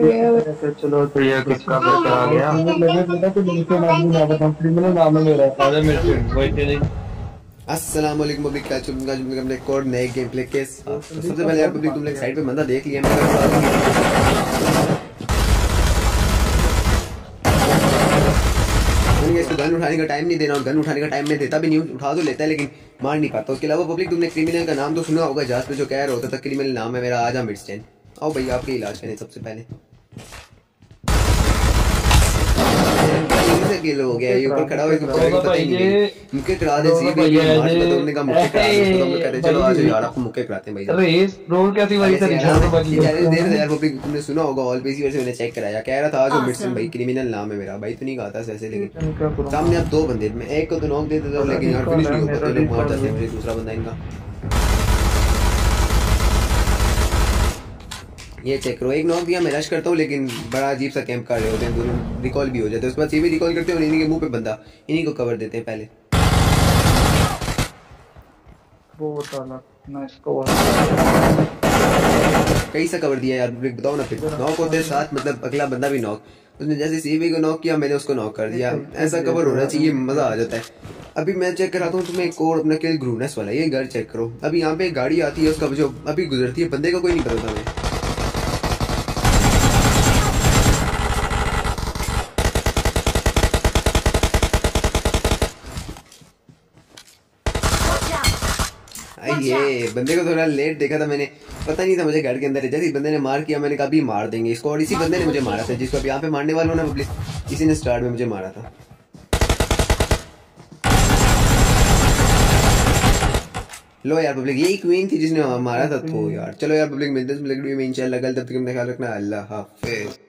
चलो तो ये किसका बेटा आ गया? अस्सलामुअलैकुम पब्लिक, हमने एक और नए गेम प्ले के सबसे पहले पब्लिक तुम लोग साइड पे बंदा देख लिया इसको गन उठाने का टाइम नहीं देना और गन उठाने का टाइम मैं देता भी नहीं हूँ। उठा तो लेता है लेकिन मार नहीं पाता। उसके अलावा पब्लिक तुमने क्रिमिनल का नाम तो सुना होगा, जहाज पे जो कह रहा होता था क्रिमिनल नाम है मेरा। आजा मिडस्टैंड, आओ भाई आपके इलाज करें। सबसे पहले किल हो गया ये ऊपर खड़ा हुआ, इसको पता ही नहीं मुक्के करा दे। सी भाई मार दो, तुमने का मुक्के करा दो तो हम करे। चलो आज यार आपको मुक्के कराते हैं भाई। अरे इस ब्रो कैसी वाली तरीका से बाकी चैलेंज दे रहा यार। वो भी तुमने सुना होगा ऑलवेज ही, वैसे मैंने चेक कराया। कह रहा था जो मिडसन भाई क्रिमिनल नाम है मेरा भाई, तो नहीं कहता ऐसे। लेकिन सामने अब दो बंदे, मैं एक को तो नॉक दे देता हूं लेकिन यार फिनिश नहीं हो पाता। लोग मार जाते हैं। दूसरा बंदा इनका ये चेक करो, एक नॉक दिया मैं रश करता हूँ लेकिन बड़ा अजीब सा कैंप कर रहे होते हैं। दोनों रिकॉल भी हो जाते हैं, उसके बाद ये भी रिकॉल करते हैं और इन्हीं के मुंह पे बंदा। इन्हीं को कवर देते हैं पहले। कई सा कवर दिया यार, बताओ ना। फिर नॉक होते साथ मतलब अगला बंदा भी नॉक। उसने जैसे सीबी को नॉक किया मैंने उसको नॉक कर दिया। ऐसा कवर होना चाहिए, मजा आ जाता है। अभी मैं चेक कराता हूँ तुम्हें एक और अपना किल ग्रूनेस वाला। ये घर चेक करो, अभी यहाँ पे एक गाड़ी आती है उसका जो अभी गुजरती है बंदे का कोई नहीं पता हमें। ये बंदे को थोड़ा लेट देखा था मैंने, पता नहीं था मुझे घर के अंदर। जैसे बंदे ने मार किया मैंने कहा भी मार देंगे इसको, और इसी बंदे ने मुझे मारा था जिसको अब यहाँ पे मारने वाला हूँ ना पब्लिक। इसी ने स्टार्ट में मुझे मारा था। लो यार पब्लिक, यही क्वीन थी जिसने मारा था। तो यार चलो यार पब्लिक, मिलते हैं इंशाल्लाह कल। तब तक अपना ख्याल रखना। अल्लाह हाफिज।